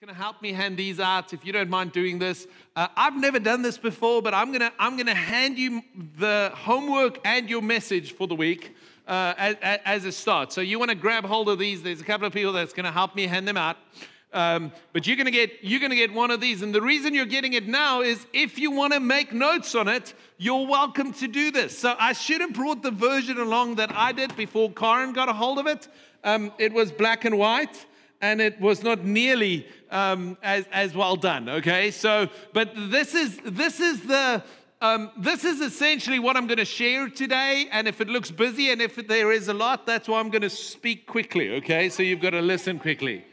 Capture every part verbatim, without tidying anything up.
Gonna help me hand these out if you don't mind doing this. Uh, I've never done this before, but I'm gonna I'm gonna hand you the homework and your message for the week uh, as, as a start. So you want to grab hold of these. There's a couple of people that's gonna help me hand them out. Um, but you're gonna get you're gonna get one of these, and the reason you're getting it now is if you want to make notes on it, you're welcome to do this. So I should have brought the version along that I did before Karin got a hold of it. Um, it was black and white. And it was not nearly um, as as well done. Okay, so but this is this is the um, this is essentially what I'm going to share today. And if it looks busy and if there is a lot, that's why I'm going to speak quickly. Okay, so you've got to listen quickly.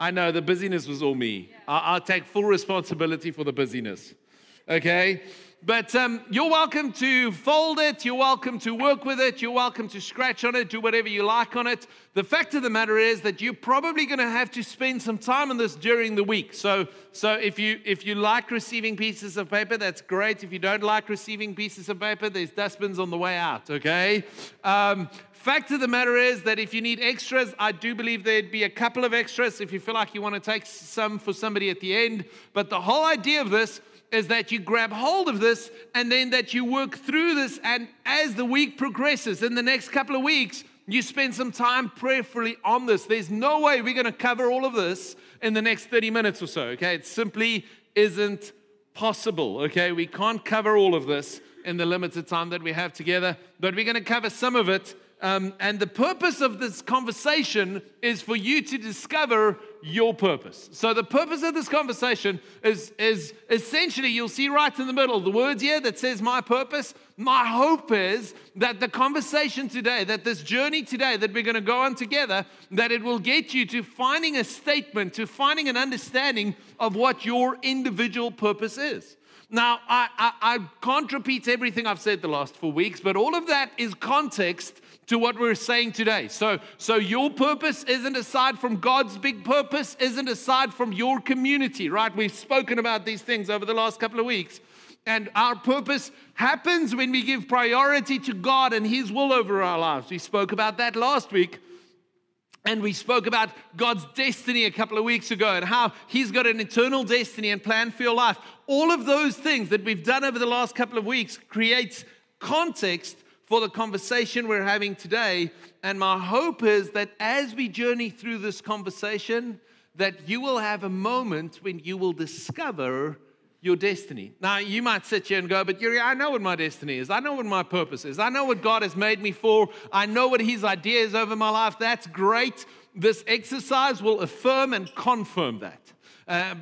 I know the busyness was all me. I, I'll take full responsibility for the busyness. Okay. But um, you're welcome to fold it, you're welcome to work with it, you're welcome to scratch on it, do whatever you like on it. The fact of the matter is that you're probably going to have to spend some time on this during the week. So, so if you if you like receiving pieces of paper, that's great. If you don't like receiving pieces of paper, there's dustbins on the way out, okay? Um, fact of the matter is that if you need extras, I do believe there'd be a couple of extras if you feel like you want to take some for somebody at the end. But the whole idea of this is that you grab hold of this and then that you work through this, and as the week progresses, in the next couple of weeks, you spend some time prayerfully on this. There's no way we're going to cover all of this in the next thirty minutes or so, okay? It simply isn't possible, okay? We can't cover all of this in the limited time that we have together, but we're going to cover some of it. Um, and the purpose of this conversation is for you to discover your purpose. So the purpose of this conversation is, is essentially, you'll see right in the middle, the words here that says my purpose. My hope is that the conversation today, that this journey today that we're going to go on together, that it will get you to finding a statement, to finding an understanding of what your individual purpose is. Now, I, I, I can't repeat everything I've said the last four weeks, but all of that is context to what we're saying today. So, so your purpose isn't aside from God's big purpose, isn't aside from your community, right? We've spoken about these things over the last couple of weeks. And our purpose happens when we give priority to God and His will over our lives. We spoke about that last week. And we spoke about God's destiny a couple of weeks ago and how He's got an eternal destiny and plan for your life. All of those things that we've done over the last couple of weeks creates context for the conversation we're having today. And my hope is that as we journey through this conversation, that you will have a moment when you will discover your destiny. Now, you might sit here and go, but Jurie, I know what my destiny is. I know what my purpose is. I know what God has made me for. I know what His idea is over my life. That's great. This exercise will affirm and confirm that. Uh,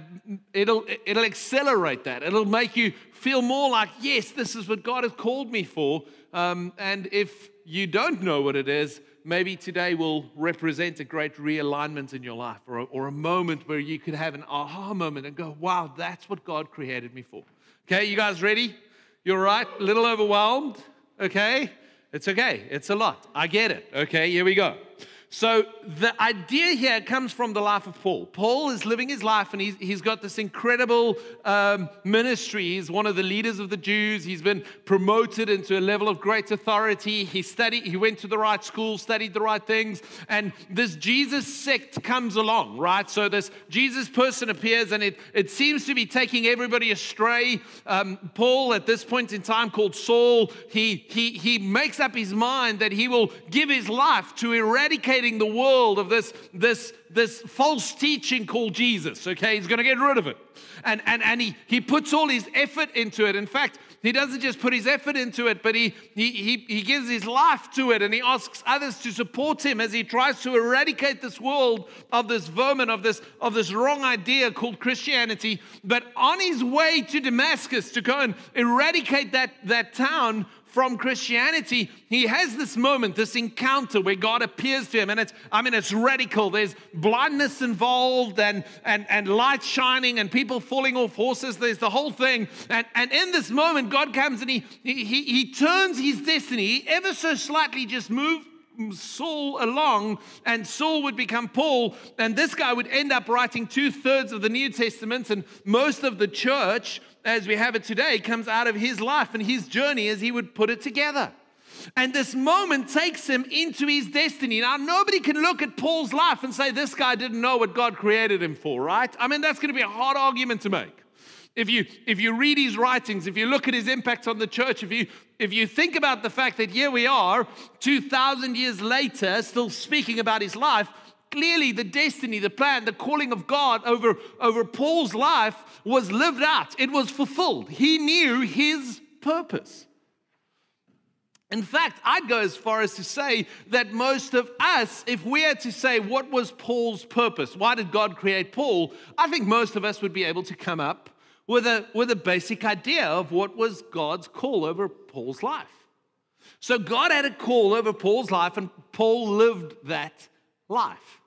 it'll, it'll accelerate that. It'll make you feel more like, yes, this is what God has called me for. Um, and if you don't know what it is, maybe today will represent a great realignment in your life, or a, or a moment where you could have an aha moment and go, wow, that's what God created me for. Okay, you guys ready? You're right? A little overwhelmed? Okay? It's okay. It's a lot. I get it. Okay, here we go. So the idea here comes from the life of Paul. Paul is living his life, and he's, he's got this incredible um, ministry. He's one of the leaders of the Jews. He's been promoted into a level of great authority. He studied, he went to the right school, studied the right things, and this Jesus sect comes along, right? So this Jesus person appears, and it, it seems to be taking everybody astray. Um, Paul, at this point in time, called Saul, he, he, he makes up his mind that he will give his life to eradicate the world of this, this, this false teaching called Jesus, okay? He's going to get rid of it. And, and, and he, he puts all his effort into it. In fact, he doesn't just put his effort into it, but he, he, he, he gives his life to it, and he asks others to support him as he tries to eradicate this world of this vermin, of this, of this wrong idea called Christianity. But on his way to Damascus to go and eradicate that, that town from Christianity, he has this moment, this encounter where God appears to him. And it's, I mean, it's radical. There's blindness involved, and, and, and light shining, and people falling off horses. There's the whole thing. And, and in this moment, God comes and he, he, he turns his destiny. He ever so slightly just moved Saul along, and Saul would become Paul. And this guy would end up writing two-thirds of the New Testament, and most of the church as we have it today comes out of his life and his journey as he would put it together. And this moment takes him into his destiny. Now, nobody can look at Paul's life and say, this guy didn't know what God created him for, right? I mean, that's going to be a hard argument to make. If you, if you read his writings, if you look at his impact on the church, if you, if you think about the fact that here we are, two thousand years later, still speaking about his life, clearly the destiny, the plan, the calling of God over, over Paul's life was lived out. It was fulfilled. He knew his purpose. In fact, I'd go as far as to say that most of us, if we had to say, what was Paul's purpose? Why did God create Paul? I think most of us would be able to come up with a, with a basic idea of what was God's call over Paul's life. So God had a call over Paul's life, and Paul lived that life.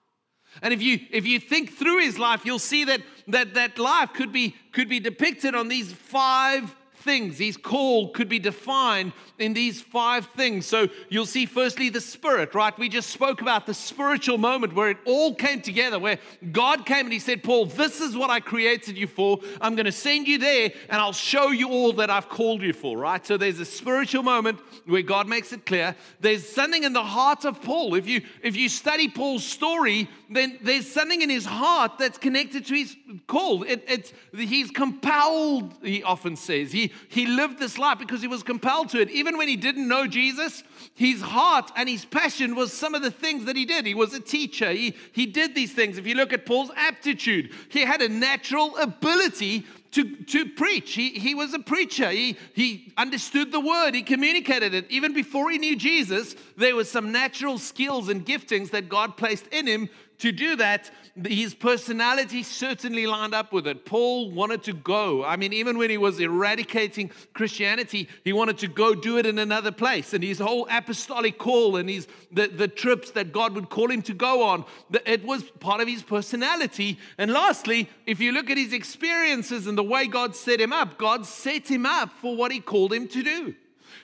And if you if you think through his life, you'll see that that, that life could be, could be depicted on these five things. His call could be defined in these five things. So you'll see firstly the Spirit, right? We just spoke about the spiritual moment where it all came together, where God came and he said, Paul, this is what I created you for. I'm going to send you there and I'll show you all that I've called you for, right? So there's a spiritual moment where God makes it clear. There's something in the heart of Paul. If you, if you study Paul's story, then there's something in his heart that's connected to his call. It, it's, he's compelled, he often says. He He lived this life because he was compelled to it. Even when he didn't know Jesus, his heart and his passion was some of the things that he did. He was a teacher. He, he did these things. If you look at Paul's aptitude, he had a natural ability to, to preach. He, he was a preacher. He, he understood the word. He communicated it. Even before he knew Jesus, there were some natural skills and giftings that God placed in him to do that. His personality certainly lined up with it. Paul wanted to go. I mean, even when he was eradicating Christianity, he wanted to go do it in another place. And his whole apostolic call and his the, the trips that God would call him to go on, it was part of his personality. And lastly, if you look at his experiences and the way God set him up, God set him up for what he called him to do.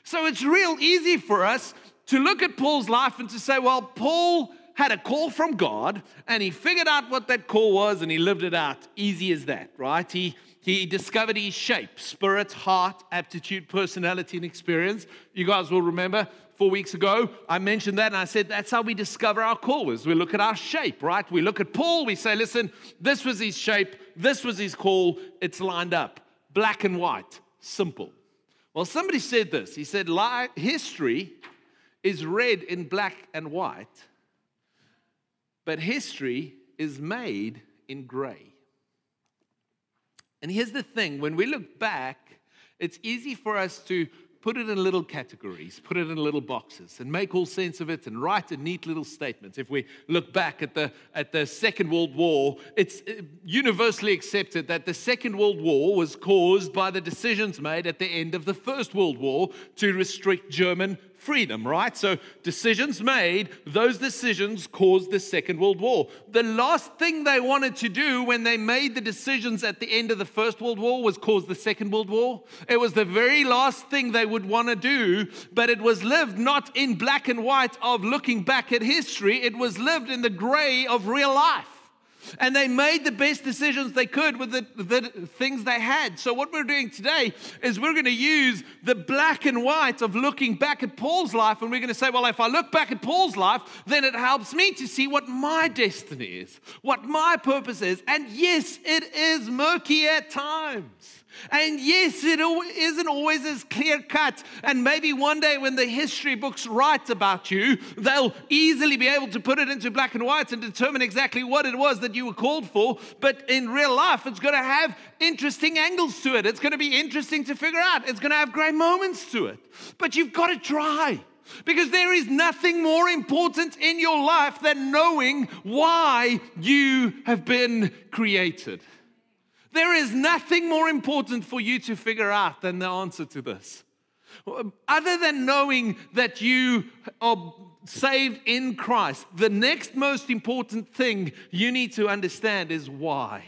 So it's real easy for us to look at Paul's life and to say, well, Paul had a call from God, and he figured out what that call was, and he lived it out. Easy as that, right? He, he discovered his shape, spirit, heart, aptitude, personality, and experience. You guys will remember four weeks ago, I mentioned that, and I said that's how we discover our call is. We look at our shape, right? We look at Paul. We say, listen, this was his shape. This was his call. It's lined up. Black and white. Simple. Well, somebody said this. He said, history is read in black and white, but history is made in gray. And here's the thing. When we look back, it's easy for us to put it in little categories, put it in little boxes, and make all sense of it and write a neat little statement. If we look back at the, at the Second World War, it's universally accepted that the Second World War was caused by the decisions made at the end of the First World War to restrict German freedom, right? So decisions made, those decisions caused the Second World War. The last thing they wanted to do when they made the decisions at the end of the First World War was cause the Second World War. It was the very last thing they would want to do, but it was lived not in black and white of looking back at history. It was lived in the gray of real life. And they made the best decisions they could with the, the things they had. So what we're doing today is we're going to use the black and white of looking back at Paul's life, and we're going to say, well, if I look back at Paul's life, then it helps me to see what my destiny is, what my purpose is. And yes, it is murky at times. And yes, it isn't always as clear-cut. And maybe one day when the history books write about you, they'll easily be able to put it into black and white and determine exactly what it was that you were called for. But in real life, it's going to have interesting angles to it. It's going to be interesting to figure out. It's going to have great moments to it. But you've got to try. Because there is nothing more important in your life than knowing why you have been created. There is nothing more important for you to figure out than the answer to this. Other than knowing that you are saved in Christ, the next most important thing you need to understand is why.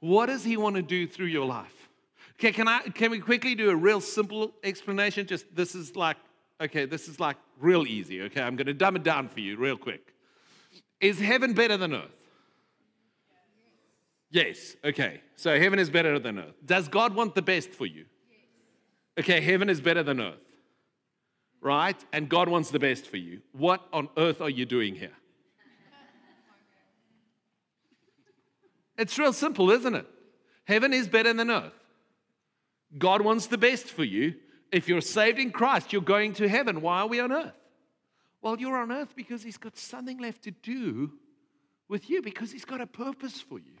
What does he want to do through your life? Okay, can I? Can we quickly do a real simple explanation? Just this is like, okay, this is like real easy. Okay, I'm going to dumb it down for you real quick. Is heaven better than earth? Yes, okay. So heaven is better than earth. Does God want the best for you? Yes. Okay, heaven is better than earth. right? And God wants the best for you. What on earth are you doing here? It's real simple, isn't it? Heaven is better than earth. God wants the best for you. If you're saved in Christ, you're going to heaven. Why are we on earth? Well, you're on earth because He's got something left to do with you, because He's got a purpose for you.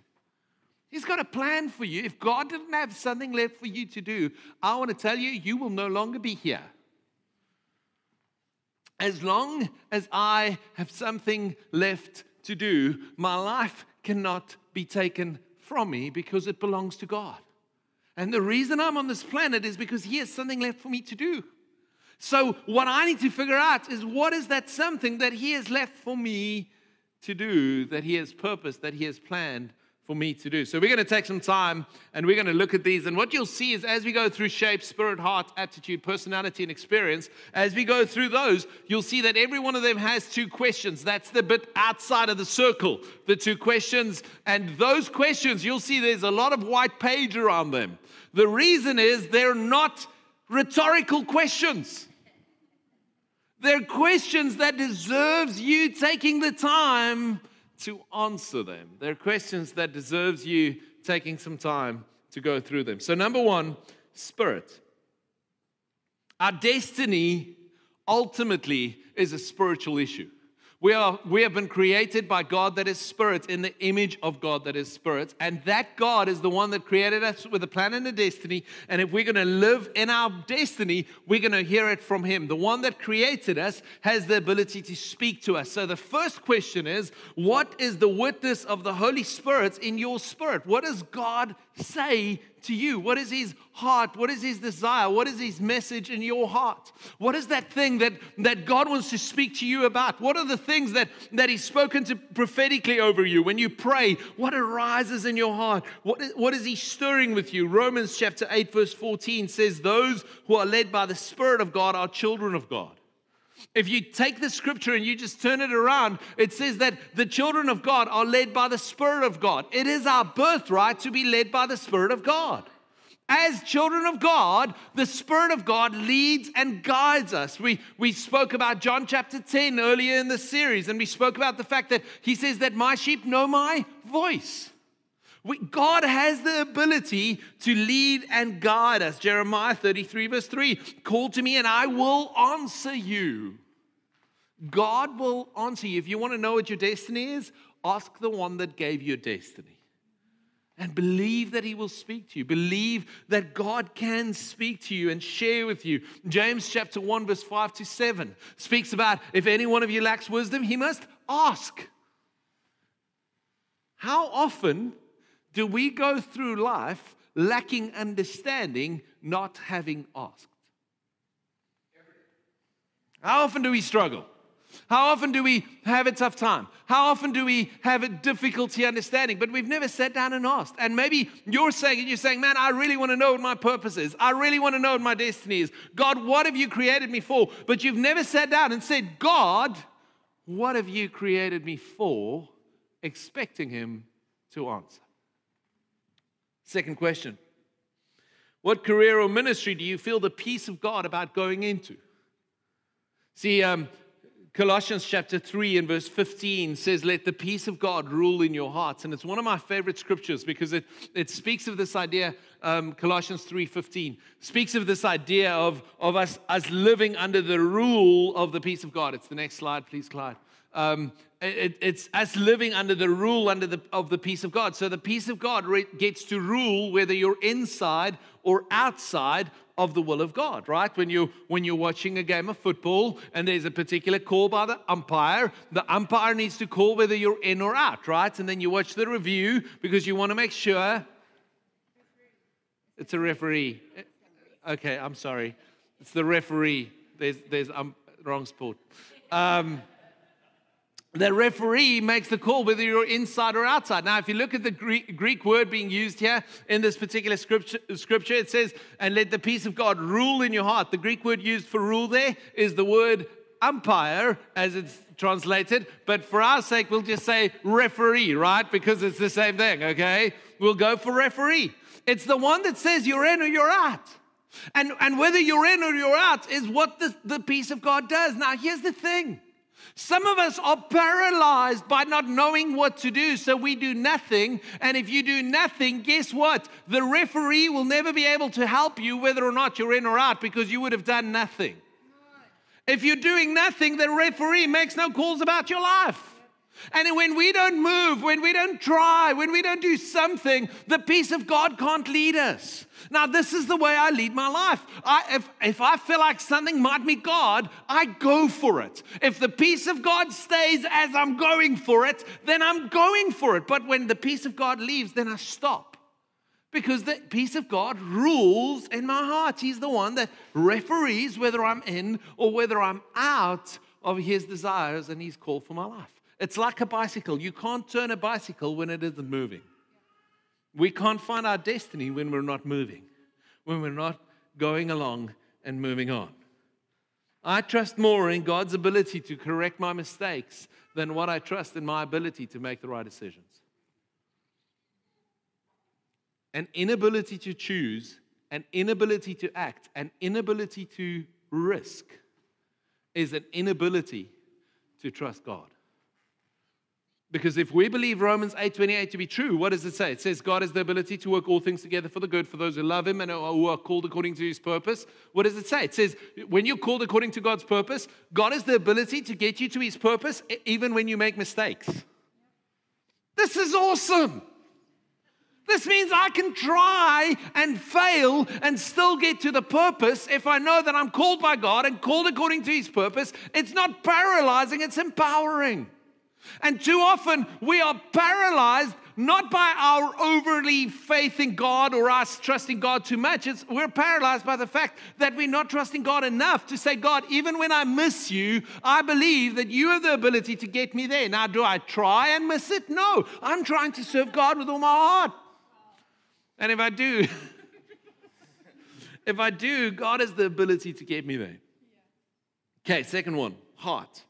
He's got a plan for you. If God didn't have something left for you to do, I want to tell you, you will no longer be here. As long as I have something left to do, my life cannot be taken from me because it belongs to God. And the reason I'm on this planet is because He has something left for me to do. So what I need to figure out is, what is that something that He has left for me to do, that He has purposed, that He has planned for me to do. So we're going to take some time and we're going to look at these. And what you'll see is, as we go through shape, spirit, heart, aptitude, personality, and experience, as we go through those, you'll see that every one of them has two questions. That's the bit outside of the circle, the two questions. And those questions, you'll see there's a lot of white page around them. The reason is they're not rhetorical questions. They're questions that deserves you taking the time to answer them. There are questions that deserves you taking some time to go through them. So number one, spirit. Our destiny ultimately is a spiritual issue. We are, we have been created by God that is spirit, in the image of God that is spirit. And that God is the one that created us with a plan and a destiny. And if we're going to live in our destiny, we're going to hear it from Him. The one that created us has the ability to speak to us. So the first question is, what is the witness of the Holy Spirit in your spirit? What does God say to you? What is His heart? What is His desire? What is His message in your heart? What is that thing that, that God wants to speak to you about? What are the things that, that He's spoken to prophetically over you? When you pray, what arises in your heart? What is, what is He stirring with you? Romans chapter eight, verse fourteen says, those who are led by the Spirit of God are children of God. If you take the scripture and you just turn it around, it says that the children of God are led by the Spirit of God. It is our birthright to be led by the Spirit of God. As children of God, the Spirit of God leads and guides us. We, we spoke about John chapter ten earlier in the series, and we spoke about the fact that He says that my sheep know my voice. We, God has the ability to lead and guide us. Jeremiah thirty-three verse three, call to me and I will answer you. God will answer you. If you want to know what your destiny is, ask the one that gave you destiny. And believe that He will speak to you. Believe that God can speak to you and share with you. James chapter one verse five to seven speaks about, if any one of you lacks wisdom, he must ask. How often do we go through life lacking understanding, not having asked? How often do we struggle? How often do we have a tough time? How often do we have a difficulty understanding? But we've never sat down and asked. And maybe you're saying, you're saying, man, I really want to know what my purpose is. I really want to know what my destiny is. God, what have you created me for? But you've never sat down and said, God, what have you created me for? Expecting Him to answer. Second question, what career or ministry do you feel the peace of God about going into? See, um, Colossians chapter three and verse fifteen says, let the peace of God rule in your hearts. And it's one of my favorite scriptures because it, it speaks of this idea, um, Colossians three fifteen, speaks of this idea of, of us, us living under the rule of the peace of God. It's the next slide, please, Clyde. Um, it, it's us living under the rule under the, of the peace of God. So the peace of God re- gets to rule whether you're inside or outside of the will of God, right? When you when you're watching a game of football and there's a particular call by the umpire, the umpire needs to call whether you're in or out, right? And then you watch the review because you want to make sure it's a referee. Okay, I'm sorry, it's the referee. There's there's um, wrong sport. Um, The referee makes the call whether you're inside or outside. Now, if you look at the Greek, Greek word being used here in this particular scripture, scripture, it says, and let the peace of God rule in your heart. The Greek word used for rule there is the word umpire, as it's translated. But for our sake, we'll just say referee, right? Because it's the same thing, okay? We'll go for referee. It's the one that says you're in or you're out. And, and whether you're in or you're out is what the, the peace of God does. Now, here's the thing. Some of us are paralyzed by not knowing what to do, so we do nothing. And if you do nothing, guess what? The referee will never be able to help you whether or not you're in or out because you would have done nothing. If you're doing nothing, the referee makes no calls about your life. And when we don't move, when we don't try, when we don't do something, the peace of God can't lead us. Now, this is the way I lead my life. I, if, if I feel like something might be God, I go for it. If the peace of God stays as I'm going for it, then I'm going for it. But when the peace of God leaves, then I stop. Because the peace of God rules in my heart. He's the one that referees whether I'm in or whether I'm out of His desires and His call for my life. It's like a bicycle. You can't turn a bicycle when it isn't moving. We can't find our destiny when we're not moving, when we're not going along and moving on. I trust more in God's ability to correct my mistakes than what I trust in my ability to make the right decisions. An inability to choose, an inability to act, an inability to risk is an inability to trust God. Because if we believe Romans eight twenty-eight to be true, what does it say? It says God has the ability to work all things together for the good for those who love Him and who are called according to His purpose. What does it say? It says when you're called according to God's purpose, God has the ability to get you to His purpose even when you make mistakes. This is awesome. This means I can try and fail and still get to the purpose if I know that I'm called by God and called according to His purpose. It's not paralyzing, it's empowering. And too often, we are paralyzed not by our overly faith in God or us trusting God too much. It's, we're paralyzed by the fact that we're not trusting God enough to say, God, even when I miss you, I believe that you have the ability to get me there. Now, do I try and miss it? No. I'm trying to serve God with all my heart. And if I do, if I do, God has the ability to get me there. Okay, second one, heart.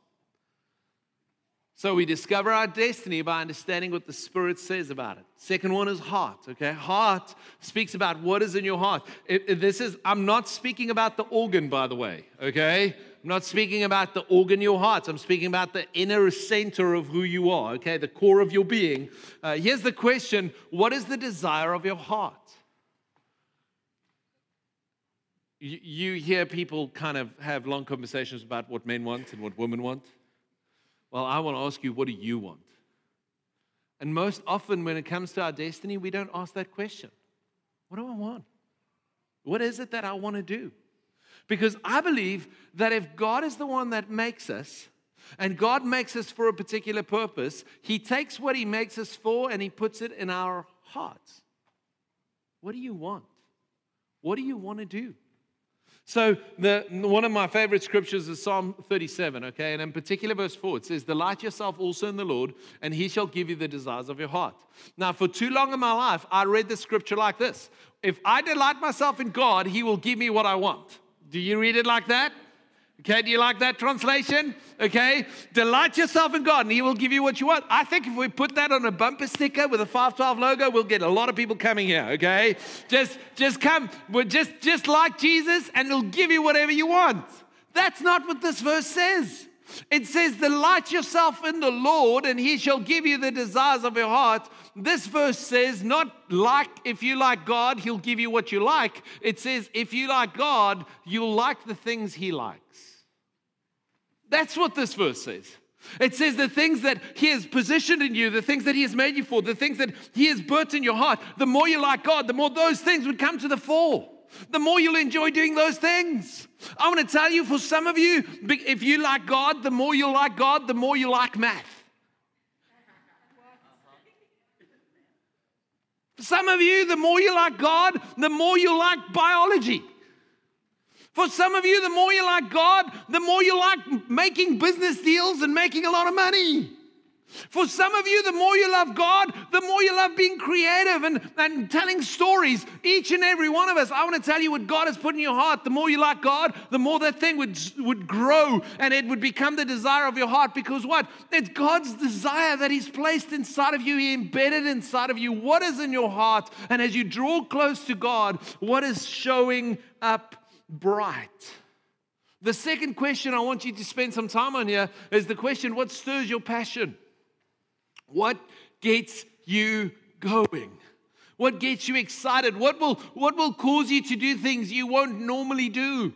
So we discover our destiny by understanding what the Spirit says about it. Second one is heart, okay? Heart speaks about what is in your heart. It, it, this is, I'm not speaking about the organ, by the way, okay? I'm not speaking about the organ, your heart. I'm speaking about the inner center of who you are, okay? The core of your being. Uh, here's the question, what is the desire of your heart? You, you hear people kind of have long conversations about what men want and what women want. Well, I want to ask you, what do you want? And most often when it comes to our destiny, we don't ask that question. What do I want? What is it that I want to do? Because I believe that if God is the one that makes us, and God makes us for a particular purpose, He takes what He makes us for and He puts it in our hearts. What do you want? What do you want to do? So the, one of my favorite scriptures is Psalm thirty-seven, okay? And in particular, verse four, it says, delight yourself also in the Lord, and He shall give you the desires of your heart. Now, for too long in my life, I read the scripture like this. If I delight myself in God, He will give me what I want. Do you read it like that? Okay, do you like that translation? Okay, delight yourself in God, and He will give you what you want. I think if we put that on a bumper sticker with a five twelve logo, we'll get a lot of people coming here, okay? Just just come, we're just, just like Jesus, and He'll give you whatever you want. That's not what this verse says. It says, delight yourself in the Lord, and He shall give you the desires of your heart. This verse says, not like if you like God, He'll give you what you like. It says, if you like God, you'll like the things He likes. That's what this verse says. It says the things that He has positioned in you, the things that He has made you for, the things that He has burnt in your heart, the more you like God, the more those things would come to the fore. The more you'll enjoy doing those things. I want to tell you, for some of you, if you like God, the more you like God, the more you like math. For some of you, the more you like God, the more you like biology. For some of you, the more you like God, the more you like making business deals and making a lot of money. For some of you, the more you love God, the more you love being creative and, and telling stories. Each and every one of us, I want to tell you what God has put in your heart. The more you like God, the more that thing would, would grow and it would become the desire of your heart. Because what? It's God's desire that He's placed inside of you. He embedded inside of you. What is in your heart? And as you draw close to God, what is showing up bright? The second question I want you to spend some time on here is the question, what stirs your passion? What gets you going? What gets you excited? What will, what will cause you to do things you won't normally do?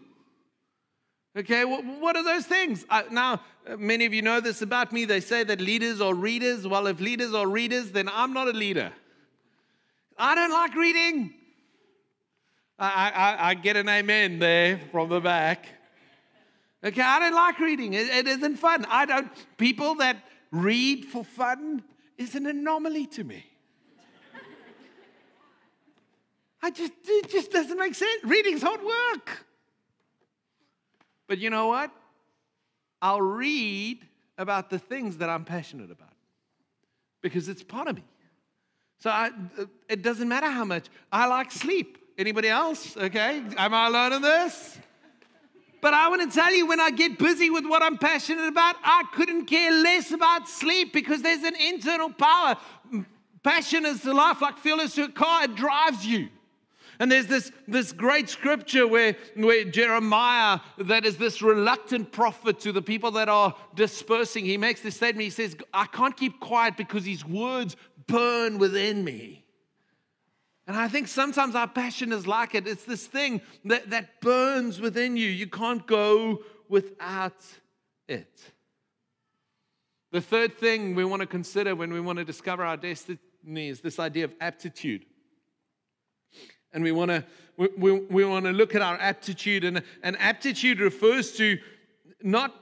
Okay, what, what are those things? Uh, now, many of you know this about me. They say that leaders are readers. Well, if leaders are readers, then I'm not a leader. I don't like reading. I, I, I get an amen there from the back. Okay, I don't like reading. It, it isn't fun. I don't, people that read for fun is an anomaly to me. I just, it just doesn't make sense. Reading's hard work. But you know what? I'll read about the things that I'm passionate about because it's part of me. So I, it doesn't matter how much. I like sleep. Anybody else? Okay, am I alone in this? But I want to tell you, when I get busy with what I'm passionate about, I couldn't care less about sleep because there's an internal power. Passion is the life, like fuel is to a car, it drives you. And there's this, this great scripture where, where Jeremiah, that is this reluctant prophet to the people that are dispersing, he makes this statement, he says, I can't keep quiet because His words burn within me. And I think sometimes our passion is like it. It's this thing that, that burns within you. You can't go without it. The third thing we want to consider when we want to discover our destiny is this idea of aptitude. And we want to, we, we, we want to look at our aptitude. And, and aptitude refers to not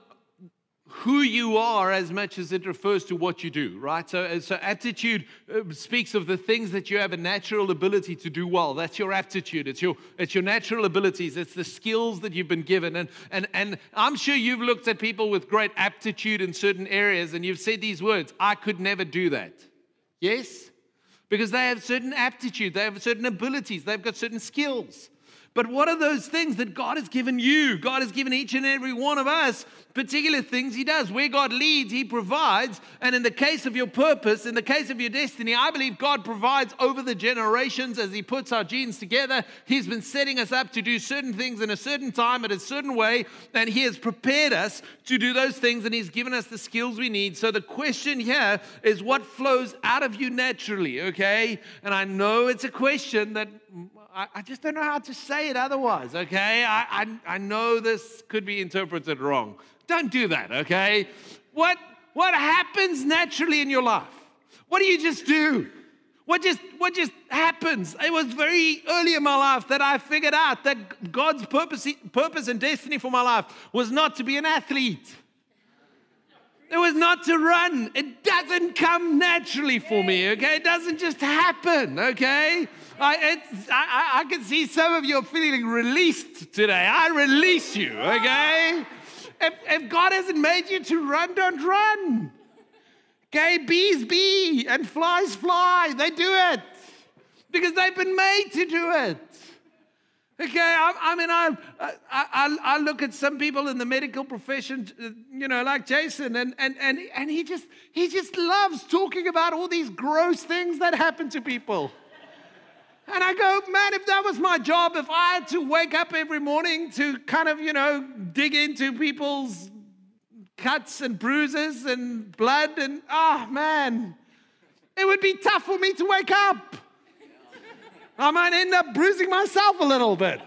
who you are as much as it refers to what you do, right? So, so aptitude speaks of the things that you have a natural ability to do well. That's your aptitude. It's your, it's your natural abilities. It's the skills that you've been given. And, and, and I'm sure you've looked at people with great aptitude in certain areas and you've said these words, I could never do that. Yes? Because they have certain aptitude. They have certain abilities. They've got certain skills. But what are those things that God has given you? God has given each and every one of us particular things He does. Where God leads, He provides. And in the case of your purpose, in the case of your destiny, I believe God provides over the generations as He puts our genes together. He's been setting us up to do certain things in a certain time, in a certain way. And He has prepared us to do those things. And He's given us the skills we need. So the question here is what flows out of you naturally, okay? And I know it's a question that I just don't know how to say it otherwise, okay? I, I, I know this could be interpreted wrong. Don't do that, okay? What, what happens naturally in your life? What do you just do? What just, what just happens? It was very early in my life that I figured out that God's purpose, purpose and destiny for my life was not to be an athlete. It was not to run. It doesn't come naturally for me, okay? It doesn't just happen, okay? I, it's, I, I can see some of you are feeling released today. I release you, okay? If, if God hasn't made you to run, don't run. Okay, bees bee and flies fly. They do it because they've been made to do it. Okay, I, I mean, I, I I look at some people in the medical profession, you know, like Jason, and and and and he just he just loves talking about all these gross things that happen to people. And I go, man, if that was my job, if I had to wake up every morning to kind of, you know, dig into people's cuts and bruises and blood and, oh, man, it would be tough for me to wake up. I might end up bruising myself a little bit.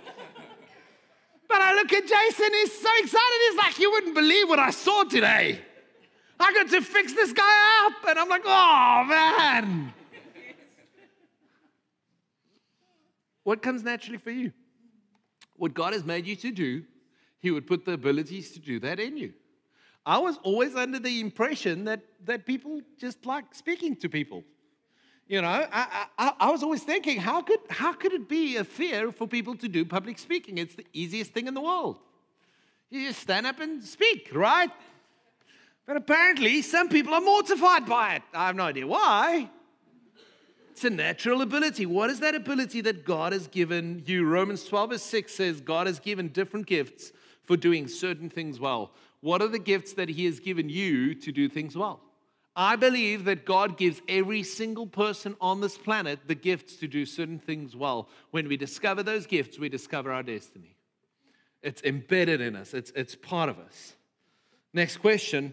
But I look at Jason, he's so excited. He's like, you wouldn't believe what I saw today. I got to fix this guy up. And I'm like, oh, man. What comes naturally for you? What God has made you to do, He would put the abilities to do that in you. I was always under the impression that, that people just like speaking to people. You know, I, I, I was always thinking, how could, how could it be a fear for people to do public speaking? It's the easiest thing in the world. You just stand up and speak, right? But apparently, some people are mortified by it. I have no idea why. It's a natural ability. What is that ability that God has given you? Romans twelve verse six says, God has given different gifts for doing certain things well. What are the gifts that he has given you to do things well? I believe that God gives every single person on this planet the gifts to do certain things well. When we discover those gifts, we discover our destiny. It's embedded in us. It's, it's part of us. Next question.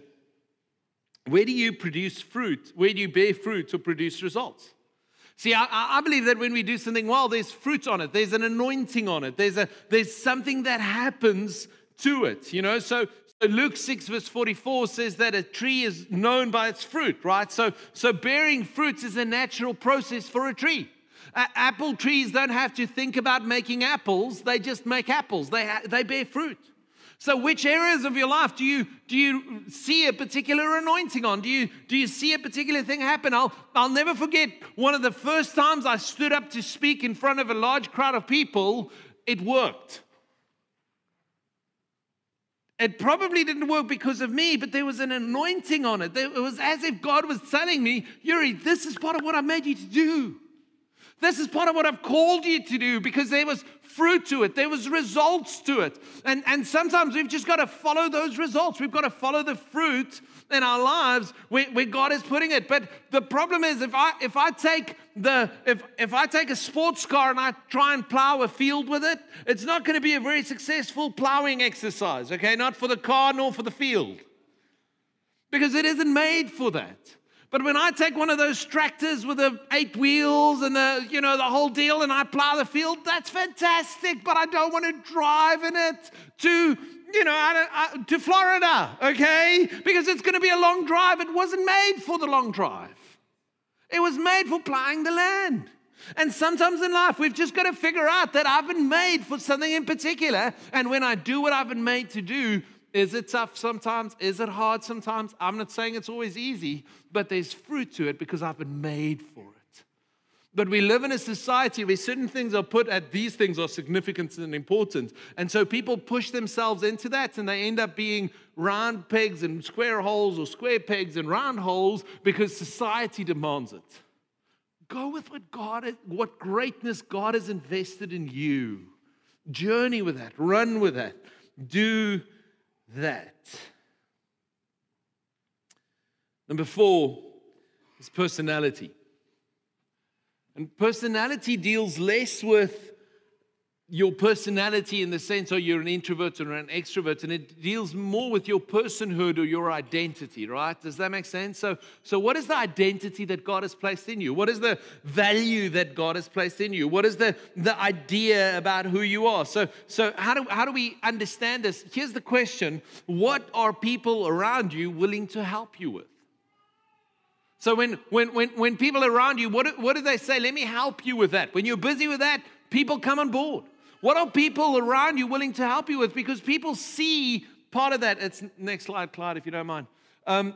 Where do you produce fruit? Where do you bear fruit to produce results? See, I, I believe that when we do something well, there's fruit on it. There's an anointing on it. There's, a, there's something that happens to it, you know? So... So Luke six verse forty-four says that a tree is known by its fruit, right? So, so bearing fruits is a natural process for a tree. Uh, apple trees don't have to think about making apples. They just make apples. They, they bear fruit. So which areas of your life do you, do you see a particular anointing on? Do you, do you see a particular thing happen? I'll, I'll never forget one of the first times I stood up to speak in front of a large crowd of people, it worked. It probably didn't work because of me, but there was an anointing on it. It was as if God was telling me, Jurie, this is part of what I made you to do. This is part of what I've called you to do, because there was fruit to it. There was results to it. And, and sometimes we've just got to follow those results. We've got to follow the fruit in our lives where, where God is putting it. But the problem is if I if I take the if if I take a sports car and I try and plow a field with it, it's not going to be a very successful plowing exercise, okay? Not for the car nor for the field. Because it isn't made for that. But when I take one of those tractors with the eight wheels and the, you know, the whole deal and I plow the field, that's fantastic, but I don't want to drive in it to, you know, I don't, I, to Florida, okay? Because it's going to be a long drive. It wasn't made for the long drive. It was made for plowing the land. And sometimes in life, we've just got to figure out that I've been made for something in particular. And when I do what I've been made to do, is it tough sometimes? Is it hard sometimes? I'm not saying it's always easy, but there's fruit to it because I've been made for it. But we live in a society where certain things are put at these things are significant and important. And so people push themselves into that and they end up being round pegs and square holes or square pegs and round holes because society demands it. Go with what God, what greatness God has invested in you. Journey with that. Run with that. Do that. Number four is personality. And personality deals less with your personality in the sense, oh, you're an introvert or an extrovert, and it deals more with your personhood or your identity, right? Does that make sense? So, so what is the identity that God has placed in you? What is the value that God has placed in you? What is the, the idea about who you are? So, so how do, how do we understand this? Here's the question. What are people around you willing to help you with? So when, when, when, when people around you, what, what do they say? Let me help you with that. When you're busy with that, people come on board. What are people around you willing to help you with? Because people see part of that. It's next slide, Clyde, if you don't mind. Um,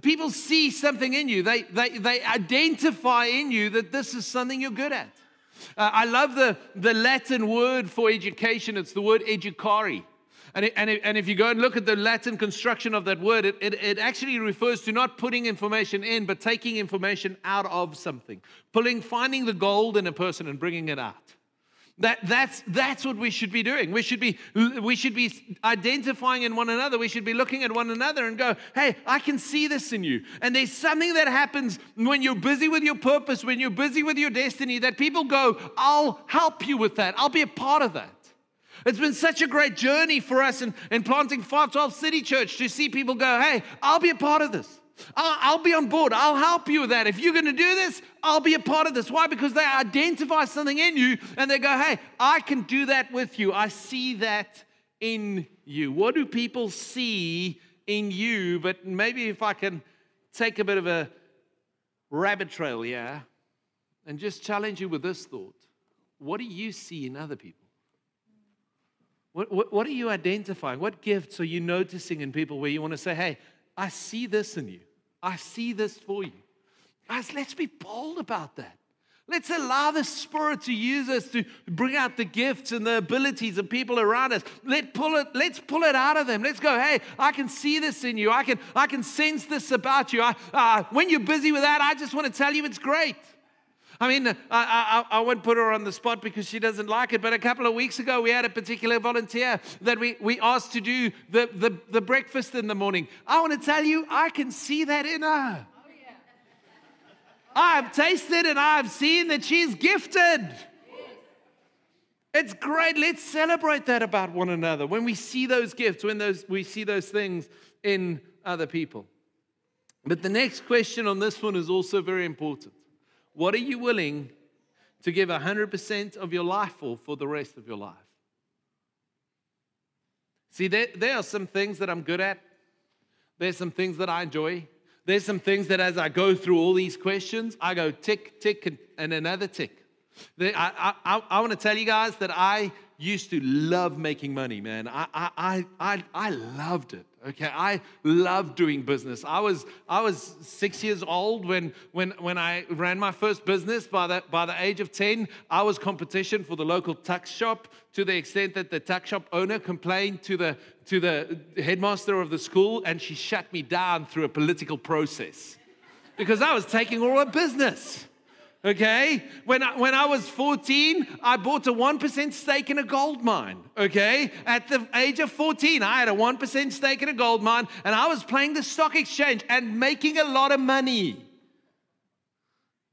people see something in you. They, they, they identify in you that this is something you're good at. Uh, I love the, the Latin word for education. It's the word educare. And, it, and, it, and if you go and look at the Latin construction of that word, it, it, it actually refers to not putting information in, but taking information out of something. Pulling, finding the gold in a person and bringing it out. That, that's, that's what we should be doing. We should be, we should be identifying in one another. We should be looking at one another and go, hey, I can see this in you. And there's something that happens when you're busy with your purpose, when you're busy with your destiny, that people go, I'll help you with that. I'll be a part of that. It's been such a great journey for us in, in planting five twelve City Church to see people go, hey, I'll be a part of this. I'll, I'll be on board. I'll help you with that. If you're going to do this, I'll be a part of this. Why? Because they identify something in you and they go, hey, I can do that with you. I see that in you. What do people see in you? But maybe if I can take a bit of a rabbit trail here and just challenge you with this thought. What do you see in other people? What, what, what are you identifying? What gifts are you noticing in people where you want to say, hey, I see this in you. I see this for you. Guys, let's be bold about that. Let's allow the Spirit to use us to bring out the gifts and the abilities of people around us. Let pull it, let's pull it out of them. Let's go, hey, I can see this in you. I can, I can sense this about you. I, uh, when you're busy with that, I just want to tell you it's great. I mean, I, I, I won't put her on the spot because she doesn't like it, but a couple of weeks ago, we had a particular volunteer that we, we asked to do the, the, the breakfast in the morning. I want to tell you, I can see that in her. I've tasted and I've seen that she's gifted. It's great. Let's celebrate that about one another when we see those gifts, when those we see those things in other people. But the next question on this one is also very important. What are you willing to give one hundred percent of your life for for the rest of your life? See, there, there are some things that I'm good at. There's some things that I enjoy. There's some things that as I go through all these questions, I go tick, tick, and, and another tick. I, I, I, I want to tell you guys that I used to love making money, man. I, I, I, I loved it. Okay, I loved doing business. I was I was six years old when when when I ran my first business. By the by the age of ten, I was competition for the local tuck shop to the extent that the tuck shop owner complained to the to the headmaster of the school, and she shut me down through a political process because I was taking all her business. Okay, when I, when I was fourteen, I bought a one percent stake in a gold mine, okay? At the age of fourteen, I had a one percent stake in a gold mine, and I was playing the stock exchange and making a lot of money.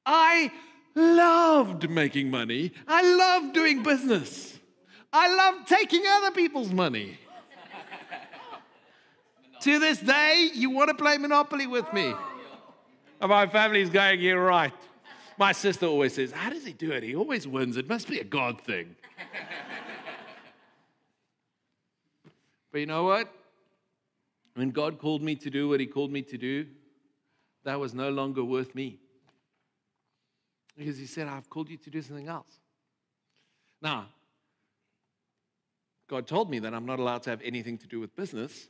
I loved making money. I loved doing business. I loved taking other people's money. To this day, you want to play Monopoly with me. And my family's going, you're right. My sister always says, how does he do it? He always wins. It must be a God thing. But you know what? When God called me to do what he called me to do, that was no longer worth me. Because he said, I've called you to do something else. Now, God told me that I'm not allowed to have anything to do with business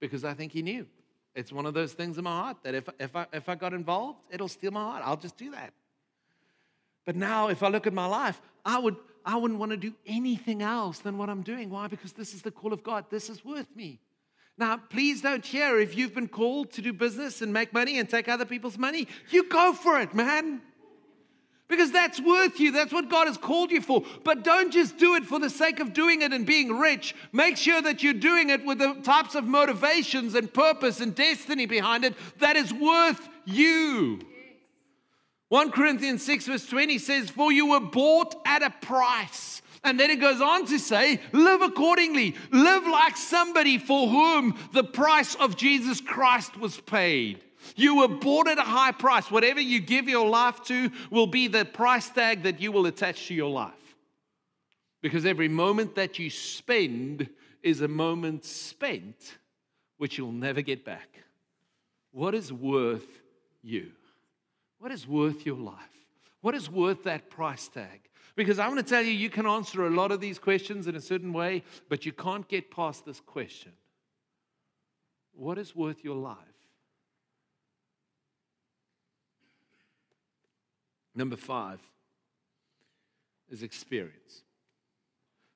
because I think he knew. It's one of those things in my heart that if, if, I, if I got involved, it'll steal my heart. I'll just do that. But now if I look at my life, I, would, I wouldn't want to do anything else than what I'm doing. Why? Because this is the call of God. This is worth me. Now, please don't share if you've been called to do business and make money and take other people's money. You go for it, man. Because that's worth you. That's what God has called you for. But don't just do it for the sake of doing it and being rich. Make sure that you're doing it with the types of motivations and purpose and destiny behind it that is worth you. First Corinthians six verse twenty says, for you were bought at a price. And then it goes on to say, live accordingly. Live like somebody for whom the price of Jesus Christ was paid. You were bought at a high price. Whatever you give your life to will be the price tag that you will attach to your life. Because every moment that you spend is a moment spent which you'll never get back. What is worth you? What is worth your life? What is worth that price tag? Because I want to tell you, you can answer a lot of these questions in a certain way, but you can't get past this question. What is worth your life? Number five is experience.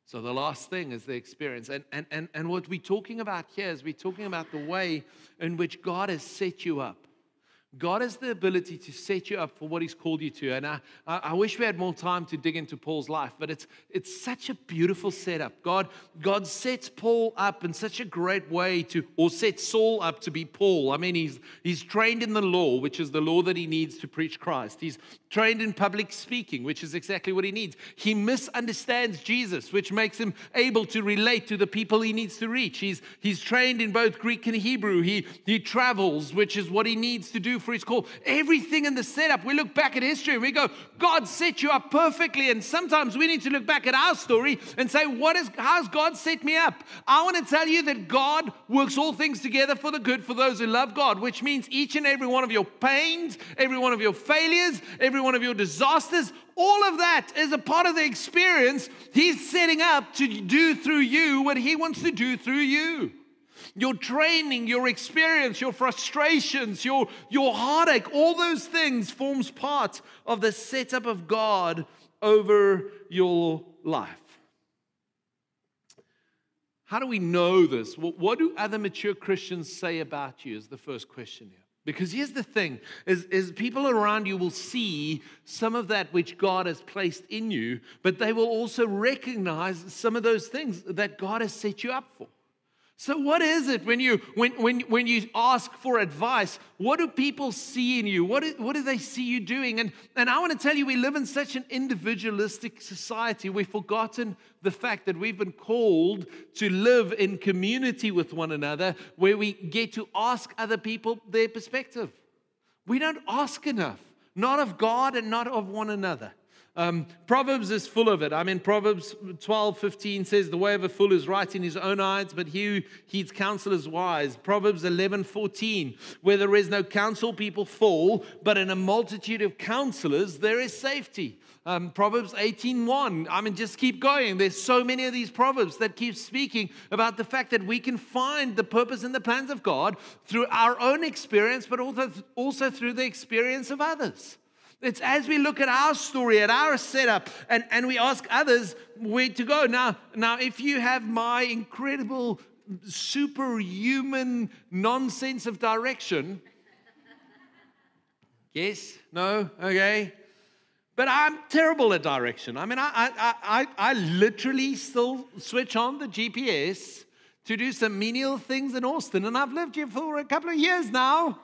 So the last thing is the experience. And, and, and, and what we're talking about here is we're talking about the way in which God has set you up. God has the ability to set you up for what he's called you to. And I, I wish we had more time to dig into Paul's life, but it's it's such a beautiful setup. God, God sets Paul up in such a great way to, or sets Saul up to be Paul. I mean, he's he's trained in the law, which is the law that he needs to preach Christ. He's trained in public speaking, which is exactly what he needs. He misunderstands Jesus, which makes him able to relate to the people he needs to reach. He's, he's trained in both Greek and Hebrew. He, he travels, which is what he needs to do for his call. Everything in the setup, we look back at history and we go, God set you up perfectly. And sometimes we need to look back at our story and say, what is, how's God set me up? I want to tell you that God works all things together for the good for those who love God, which means each and every one of your pains, every one of your failures, every one of your disasters, all of that is a part of the experience he's setting up to do through you what he wants to do through you. Your training, your experience, your frustrations, your, your heartache, all those things forms part of the setup of God over your life. How do we know this? What do other mature Christians say about you is the first question here. Because here's the thing, is, is people around you will see some of that which God has placed in you, but they will also recognize some of those things that God has set you up for. So what is it when you, when, when, when you ask for advice, what do people see in you? What do, what do they see you doing? And, and I want to tell you, we live in such an individualistic society. We've forgotten the fact that we've been called to live in community with one another where we get to ask other people their perspective. We don't ask enough, not of God and not of one another. Um, Proverbs is full of it. I mean, Proverbs twelve fifteen says, the way of a fool is right in his own eyes, but he who heeds counsel is wise. Proverbs eleven fourteen, where there is no counsel, people fall, but in a multitude of counselors, there is safety. Um, Proverbs eighteen one, I mean, just keep going. There's so many of these Proverbs that keep speaking about the fact that we can find the purpose and the plans of God through our own experience, but also, also through the experience of others. It's as we look at our story, at our setup, and, and we ask others where to go. Now, now, if you have my incredible, superhuman nonsense of direction, yes, no, okay, but I'm terrible at direction. I mean, I, I, I, I literally still switch on the G P S to do some menial things in Austin, and I've lived here for a couple of years now.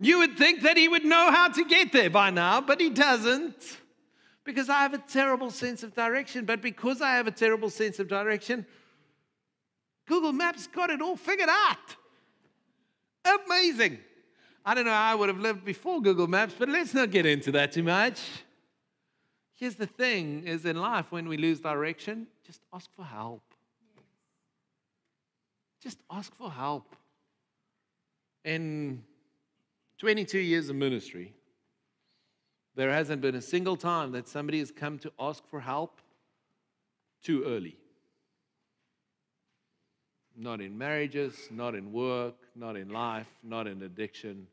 You would think that he would know how to get there by now, but he doesn't, because I have a terrible sense of direction. But because I have a terrible sense of direction, Google Maps got it all figured out. Amazing. I don't know how I would have lived before Google Maps, but let's not get into that too much. Here's the thing is in life, when we lose direction, just ask for help. Just ask for help. And twenty-two years of ministry, there hasn't been a single time that somebody has come to ask for help too early. Not in marriages, not in work, not in life, not in addiction.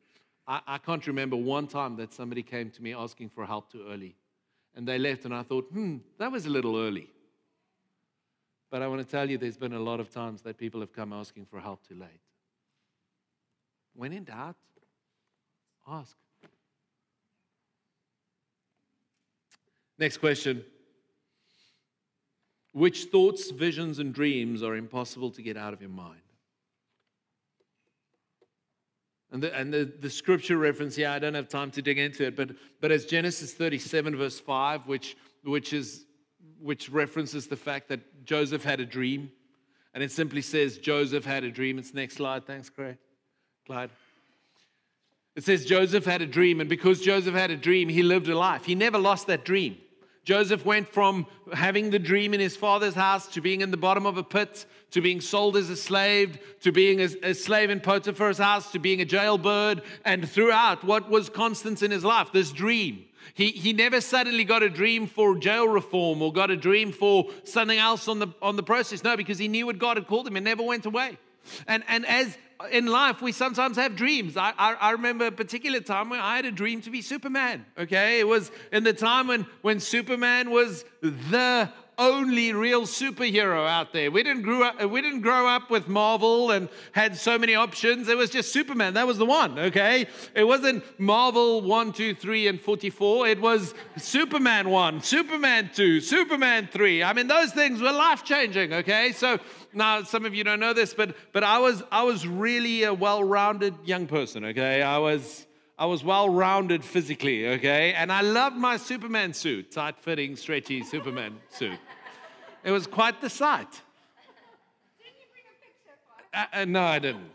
I, I can't remember one time that somebody came to me asking for help too early. And they left and I thought, hmm, that was a little early. But I want to tell you, there's been a lot of times that people have come asking for help too late. When in doubt, ask. Next question. Which thoughts, visions, and dreams are impossible to get out of your mind? And the, and the, the scripture reference, yeah, I don't have time to dig into it, but, but as Genesis thirty-seven verse five, which, which, is, which references the fact that Joseph had a dream, and it simply says Joseph had a dream. It's next slide. Thanks, Craig. Clyde. It says Joseph had a dream, and because Joseph had a dream, he lived a life. He never lost that dream. Joseph went from having the dream in his father's house to being in the bottom of a pit, to being sold as a slave, to being a slave in Potiphar's house, to being a jailbird, and throughout what was constant in his life, this dream. He, he never suddenly got a dream for jail reform or got a dream for something else on the, on the process. No, because he knew what God had called him and never went away. And, and as in life, we sometimes have dreams. I, I, I remember a particular time when I had a dream to be Superman, okay? It was in the time when, when Superman was the only real superhero out there. We didn't, grew up, we didn't grow up with Marvel and had so many options. It was just Superman. That was the one, okay? It wasn't Marvel one, two, three, and forty-four. It was Superman one, Superman two, Superman three. I mean, those things were life-changing, okay? So now, some of you don't know this, but but I was I was really a well-rounded young person, okay? I was I was well-rounded physically, okay? And I loved my Superman suit, tight-fitting, stretchy Superman suit. It was quite the sight. Didn't you bring a picture for us? Uh, uh, no, I didn't.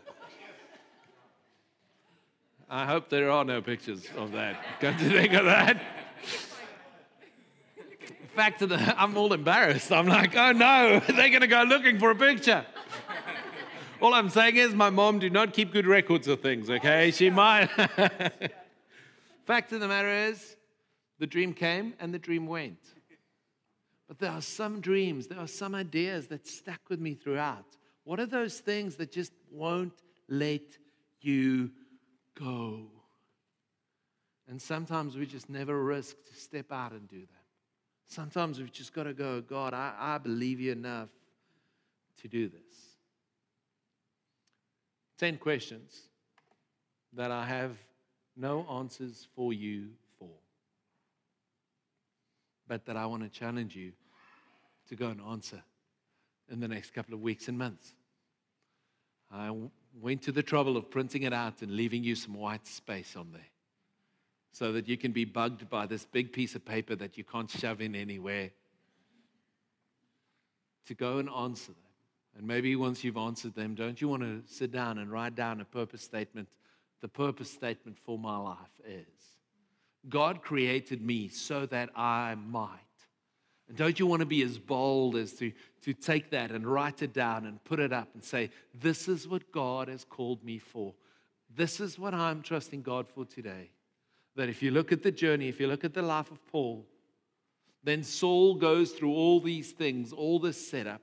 I hope there are no pictures of that. Come to think of that. Back to the, I'm all embarrassed. I'm like, oh no, they're going to go looking for a picture. All I'm saying is my mom did not keep good records of things, okay? She might. Fact of the matter is, the dream came and the dream went. But there are some dreams, there are some ideas that stuck with me throughout. What are those things that just won't let you go? And sometimes we just never risk to step out and do that. Sometimes we've just got to go, God, I, I believe you enough to do this. Ten questions that I have no answers for you for, but that I want to challenge you to go and answer in the next couple of weeks and months. I went to the trouble of printing it out and leaving you some white space on there, so that you can be bugged by this big piece of paper that you can't shove in anywhere, to go and answer them. And maybe once you've answered them, don't you want to sit down and write down a purpose statement? The purpose statement for my life is, God created me so that I might. And don't you want to be as bold as to, to take that and write it down and put it up and say, this is what God has called me for. This is what I'm trusting God for today. That if you look at the journey, if you look at the life of Paul, then Saul goes through all these things, all this setup.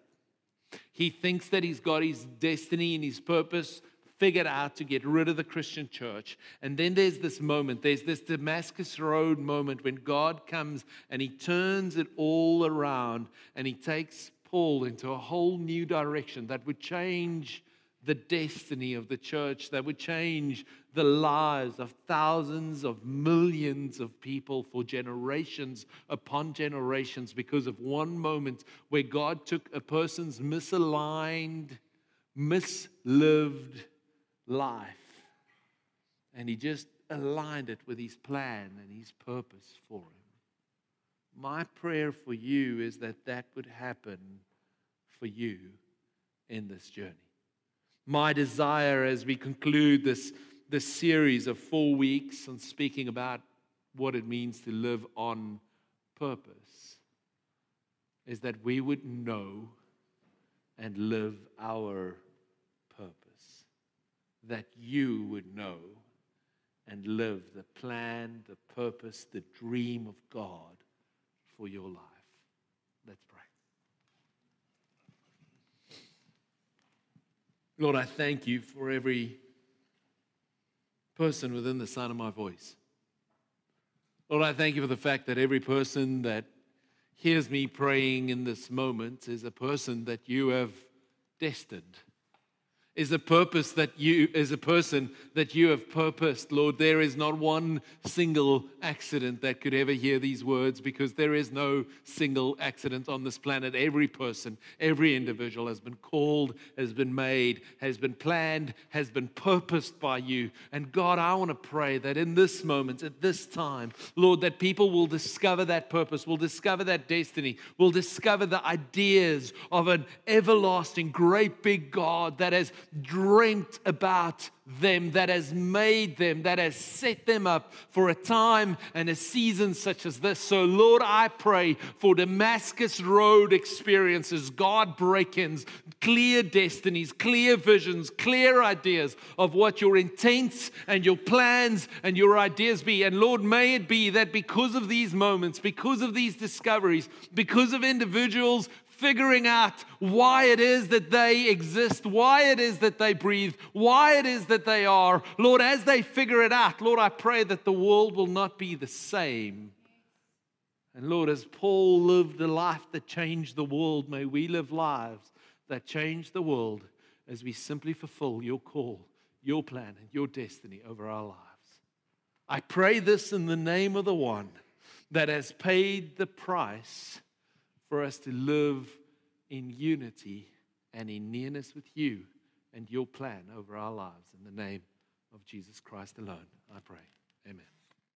He thinks that he's got his destiny and his purpose figured out to get rid of the Christian church. And then there's this moment, there's this Damascus Road moment when God comes and he turns it all around and he takes Paul into a whole new direction that would change the destiny of the church, that would change the lives of thousands of millions of people for generations upon generations, because of one moment where God took a person's misaligned, mislived life and he just aligned it with his plan and his purpose for him. My prayer for you is that that would happen for you in this journey. My desire as we conclude this, this series of four weeks on speaking about what it means to live on purpose is that we would know and live our purpose. That you would know and live the plan, the purpose, the dream of God for your life. Let's pray. Lord, I thank you for every person within the sound of my voice. Lord, I thank you for the fact that every person that hears me praying in this moment is a person that you have destined, is a purpose that you, is a person that you have purposed. Lord, there is not one single accident that could ever hear these words, because there is no single accident on this planet. Every person, every individual has been called, has been made, has been planned, has been purposed by you. And God, I want to pray that in this moment, at this time, Lord, that people will discover that purpose, will discover that destiny, will discover the ideas of an everlasting, great big God that has dreamt about them, that has made them, that has set them up for a time and a season such as this. So Lord, I pray for Damascus Road experiences, God break-ins, clear destinies, clear visions, clear ideas of what your intents and your plans and your ideas be. And Lord, may it be that because of these moments, because of these discoveries, because of individuals figuring out why it is that they exist, why it is that they breathe, why it is that they are. Lord, as they figure it out, Lord, I pray that the world will not be the same. And Lord, as Paul lived a life that changed the world, may we live lives that change the world as we simply fulfill your call, your plan, and your destiny over our lives. I pray this in the name of the one that has paid the price for us to live in unity and in nearness with you and your plan over our lives. In the name of Jesus Christ alone, I pray. Amen.